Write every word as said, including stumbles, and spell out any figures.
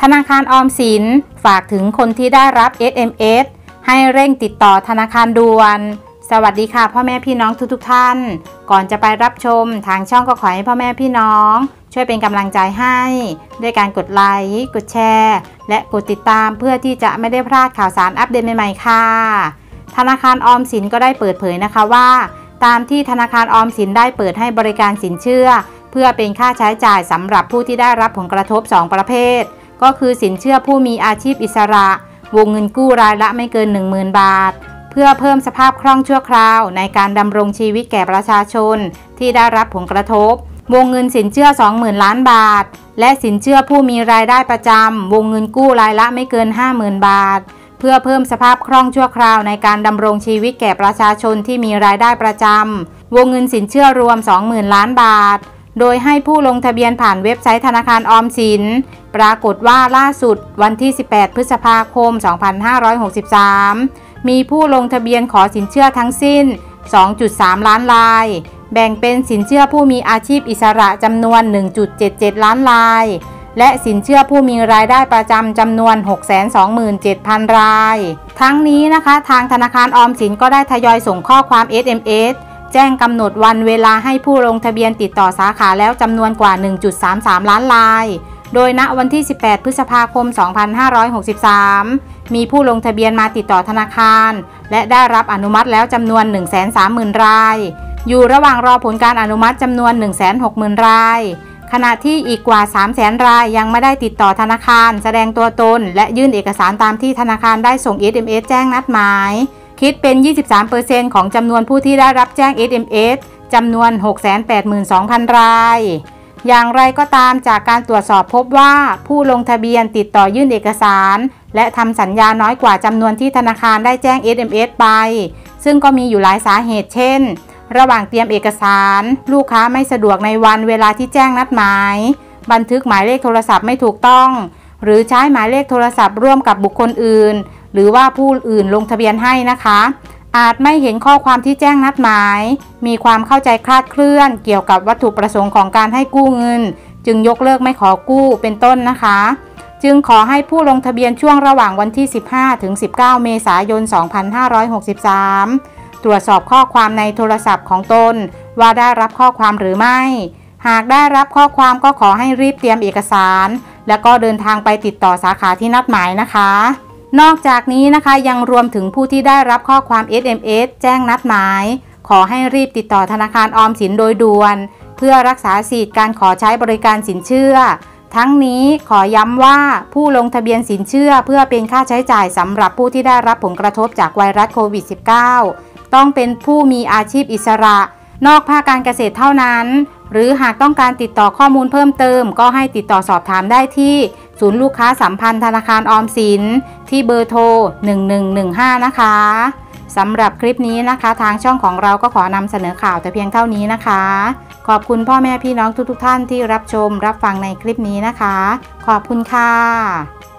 ธนาคารออมสินฝากถึงคนที่ได้รับ เอส เอ็ม เอส ให้เร่งติดต่อธนาคารด่วนสวัสดีค่ะพ่อแม่พี่น้องทุกๆ ท, ท่านก่อนจะไปรับชมทางช่องก็ขอให้พ่อแม่พี่น้องช่วยเป็นกำลังใจให้ด้วยการกดไลค์กดแชร์และกดติดตามเพื่อที่จะไม่ได้พลาดข่าวสารอัปเดตใหม่ๆค่ะธนาคารออมสินก็ได้เปิดเผยนะคะว่าตามที่ธนาคารออมสินได้เปิดให้บริการสินเชื่อเพื่อเป็นค่าใช้จ่ายสำหรับผู้ที่ได้รับผลกระทบสองประเภทก็คือสินเชื่อผู้มีอาชีพอิสระวงเงินกู้รายละไม่เกิน หนึ่งหมื่น บาทเพื่อเพิ่มสภาพคล่องชั่วคราวในการดำรงชีวิตแก่ประชาชนที่ได้รับผลกระทบวงเงินสินเชื่อ สองหมื่น ล้านบาทและสินเชื่อผู้มีรายได้ประจำวงเงินกู้รายละไม่เกิน ห้าหมื่น บาทเพื่อเพิ่มสภาพคล่องชั่วคราวในการดำรงชีวิตแก่ประชาชนที่มีรายได้ประจำวงเงินสินเชื่อรวม สองหมื่น ล้านบาทโดยให้ผู้ลงทะเบียนผ่านเว็บไซต์ธนาคารออมสินปรากฏว่าล่าสุดวันที่สิบแปดพฤษภาคมสองพันห้าร้อยหกสิบสามมีผู้ลงทะเบียนขอสินเชื่อทั้งสิ้น สองจุดสาม ล้านรายแบ่งเป็นสินเชื่อผู้มีอาชีพอิสระจำนวน หนึ่งจุดเจ็ดเจ็ด ล้านรายและสินเชื่อผู้มีรายได้ประจำจำนวน หกแสนสองหมื่นเจ็ดพัน รายทั้งนี้นะคะทางธนาคารออมสินก็ได้ทยอยส่งข้อความ เอส เอ็ม เอส แจ้งกำหนดวันเวลาให้ผู้ลงทะเบียนติดต่อสาขาแล้วจำนวนกว่า หนึ่งจุดสามสาม ล้านรายโดยณวันที่สิบแปดพฤษภาคมสองพันห้าร้อยหกสิบสามมีผู้ลงทะเบียนมาติดต่อธนาคารและได้รับอนุมัติแล้วจำนวน หนึ่งแสนสามหมื่น รายอยู่ระหว่างรอผลการอนุมัติจำนวน หนึ่งแสนหกหมื่น รายขณะที่อีกกว่า สามแสน รายยังไม่ได้ติดต่อธนาคารแสดงตัวตนและยื่นเอกสารตามที่ธนาคารได้ส่ง เอส เอ็ม เอส แจ้งนัดหมายคิดเป็น ยี่สิบสามเปอร์เซ็นต์ ของจำนวนผู้ที่ได้รับแจ้ง เอส เอ็ม เอส จำนวน หกแสนแปดหมื่นสองพัน รายอย่างไรก็ตามจากการตรวจสอบพบว่าผู้ลงทะเบียนติดต่อยื่นเอกสารและทำสัญญาน้อยกว่าจำนวนที่ธนาคารได้แจ้ง เอส เอ็ม เอส ไปซึ่งก็มีอยู่หลายสาเหตุเช่นระหว่างเตรียมเอกสารลูกค้าไม่สะดวกในวันเวลาที่แจ้งนัดหมายบันทึกหมายเลขโทรศัพท์ไม่ถูกต้องหรือใช้หมายเลขโทรศัพท์ร่วมกับบุคคลอื่นหรือว่าผู้อื่นลงทะเบียนให้นะคะอาจไม่เห็นข้อความที่แจ้งนัดหมายมีความเข้าใจคลาดเคลื่อนเกี่ยวกับวัตถุประสงค์ของการให้กู้เงินจึงยกเลิกไม่ขอกู้เป็นต้นนะคะจึงขอให้ผู้ลงทะเบียนช่วงระหว่างวันที่ สิบห้าถึงสิบเก้า เมษายน สองพันห้าร้อยหกสิบสามตรวจสอบข้อความในโทรศัพท์ของตนว่าได้รับข้อความหรือไม่หากได้รับข้อความก็ขอให้รีบเตรียมเอกสารแล้วก็เดินทางไปติดต่อสาขาที่นัดหมายนะคะนอกจากนี้นะคะยังรวมถึงผู้ที่ได้รับข้อความ เอส เอ็ม เอส แจ้งนัดหมายขอให้รีบติดต่อธนาคารออมสินโดยด่วนเพื่อรักษาสิทธิ์การขอใช้บริการสินเชื่อทั้งนี้ขอย้ำว่าผู้ลงทะเบียนสินเชื่อเพื่อเป็นค่าใช้จ่ายสำหรับผู้ที่ได้รับผลกระทบจากไวรัสโควิด สิบเก้าต้องเป็นผู้มีอาชีพอิสระนอกภาคการเกษตรเท่านั้นหรือหากต้องการติดต่อข้อมูลเพิ่มเติมก็ให้ติดต่อสอบถามได้ที่ศูนย์ลูกค้าสัมพันธ์ธนาคารออมสินที่เบอร์โทรหนึ่งหนึ่งหนึ่งห้านะคะสำหรับคลิปนี้นะคะทางช่องของเราก็ขอนำเสนอข่าวแต่เพียงเท่านี้นะคะขอบคุณพ่อแม่พี่น้องทุกๆ ท่านที่รับชมรับฟังในคลิปนี้นะคะขอบคุณค่ะ